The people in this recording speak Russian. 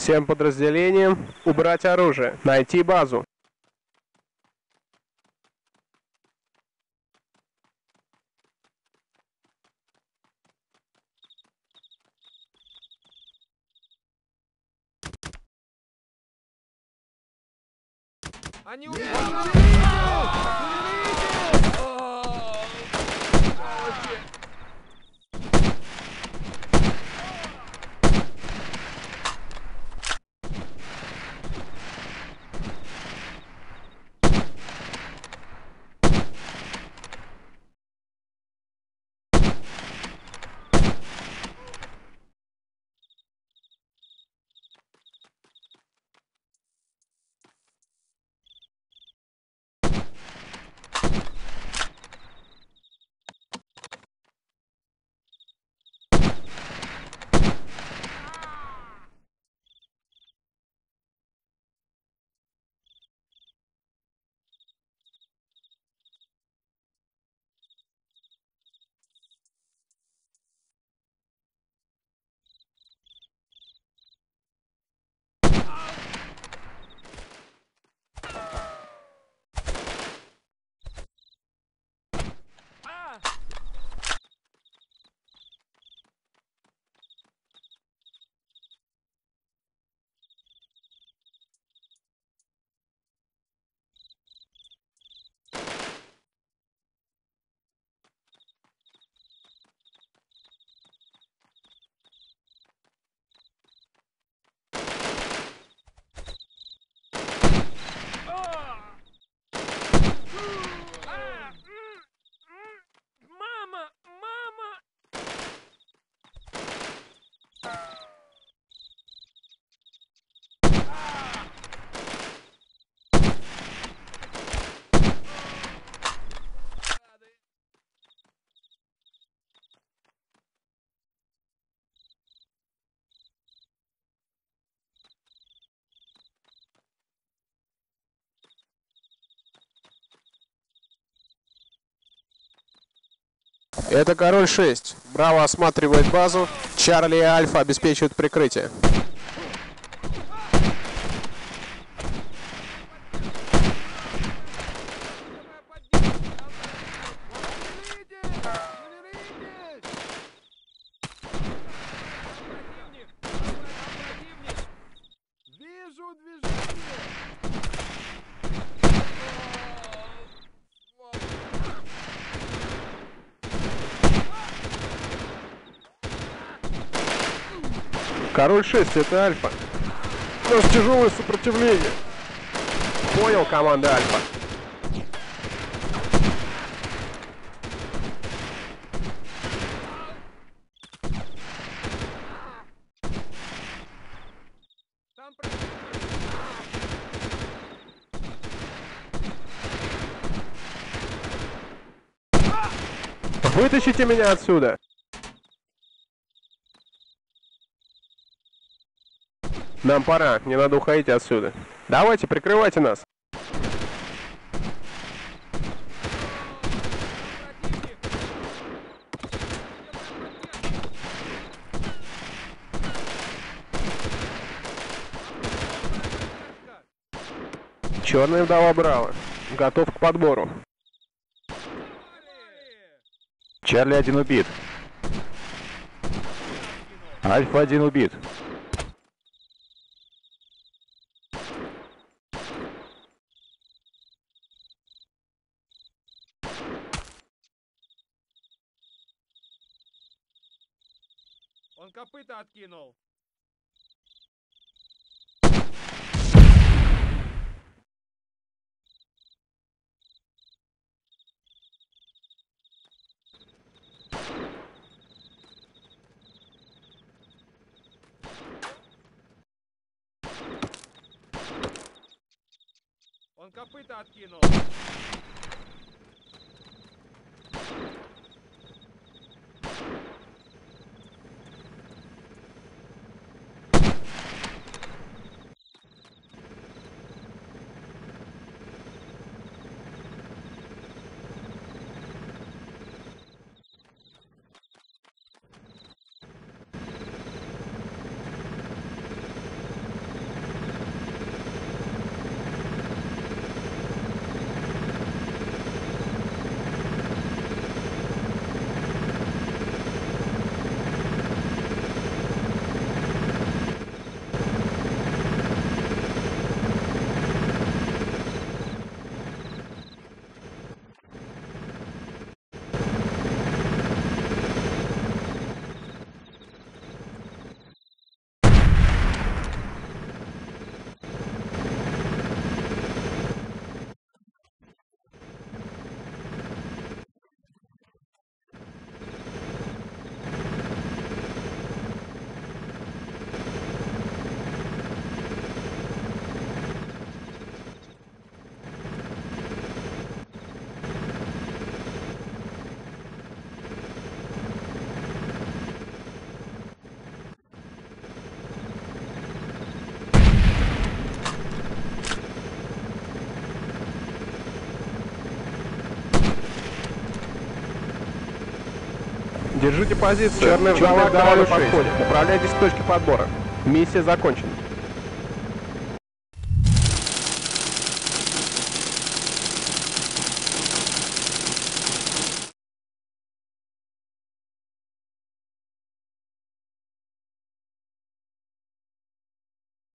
Всем подразделениям убрать оружие, найти базу. Они убивают! Это Король 6. Браво осматривает базу. Чарли и Альфа обеспечивают прикрытие. Король 6, это Альфа. У нас тяжелое сопротивление. Понял, команда Альфа. Вытащите меня отсюда. Нам пора, мне надо уходить отсюда. Давайте, прикрывайте нас. Черная вдова Браво. Готов к подбору. Чарли 1 убит. Альфа 1 убит. Он копыта откинул. Он копыта откинул. Держите позицию. Черный вдавал подходит. Управляйтесь с точки подбора. Миссия закончена.